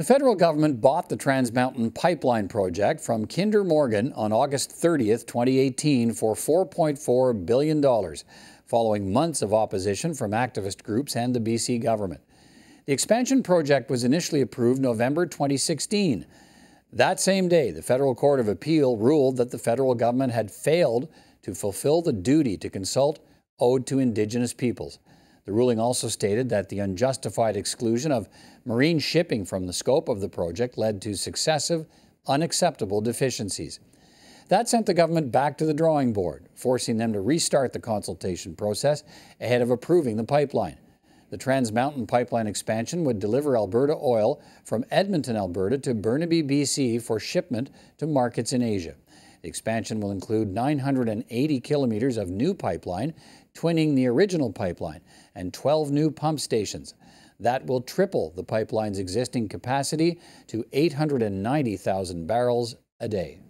The federal government bought the Trans Mountain Pipeline project from Kinder Morgan on August 30, 2018 for $4.4 billion, following months of opposition from activist groups and the BC government. The expansion project was initially approved November 2016. That same day, the Federal Court of Appeal ruled that the federal government had failed to fulfill the duty to consult owed to Indigenous peoples. The ruling also stated that the unjustified exclusion of marine shipping from the scope of the project led to successive, unacceptable deficiencies. That sent the government back to the drawing board, forcing them to restart the consultation process ahead of approving the pipeline. The Trans Mountain Pipeline expansion would deliver Alberta oil from Edmonton, Alberta to Burnaby, BC for shipment to markets in Asia. The expansion will include 980 kilometers of new pipeline, twinning the original pipeline, and 12 new pump stations. That will triple the pipeline's existing capacity to 890,000 barrels a day.